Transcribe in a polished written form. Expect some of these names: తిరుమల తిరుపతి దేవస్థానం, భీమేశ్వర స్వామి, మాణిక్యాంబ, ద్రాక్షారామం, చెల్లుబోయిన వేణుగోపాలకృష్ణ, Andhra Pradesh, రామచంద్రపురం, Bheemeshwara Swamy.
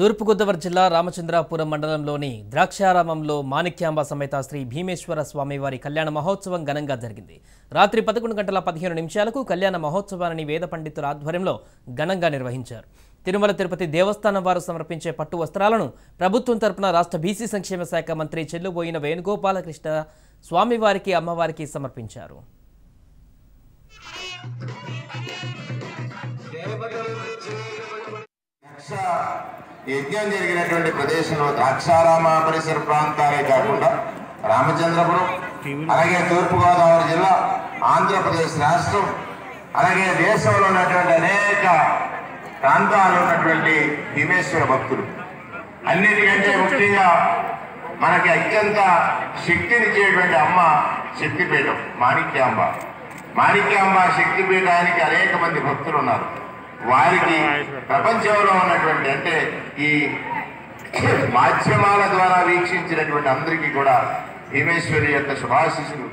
తూర్పుగోదావరి జిల్లా రామచంద్రపురం మండలంలోని ద్రాక్షారామంలో మాణిక్యాంబ సమేత శ్రీ భీమేశ్వర స్వామి వారి కళ్యాణ మహోత్సవం ఘనంగా జరిగింది. రాత్రి 11:15 కళ్యాణ మహోత్సవాన్ని వేద పండితుల ఆధ్వర్యంలో ఘనంగా నిర్వహించారు. తిరుమల తిరుపతి దేవస్థానం వారు సమర్పించే పట్టు వస్త్రాలను ప్రభుత్వం తరపున రాష్ట్ర బీసీ సంక్షేమ శాఖ మంత్రి చెల్లుబోయిన వేణుగోపాలకృష్ణ స్వామి వారికి అమ్మవారికి సమర్పించారు. यज्ञ जगह प्रदेश में द्राक्षाराम परिसर प्रांताले काकुंडा रामचंद्रपुरम अलगे तूर्पु गोदावरी जिला आंध्र प्रदेश राष्ट्र अलगे देश में अनेक प्रांताल्लो भीमेश्वर भक्तुलु अन्निटिकंटे मुख्यंगा मनकी अत्यंत शक्तिनि अम्मा शक्तिपीठं माणिक्यांबा माणिक्यांबा शक्तिपीठानिकि अनेक मंदि भक्तुलु उन्नारु వారికి ప్రపంచంలో ఉన్నటువంటి అంటే ఈ మాధ్యమాల ద్వారా వీక్షించినటువంటి అందరికీ కూడా భీమేశ్వరి యొక్క శుభాశీస్సులు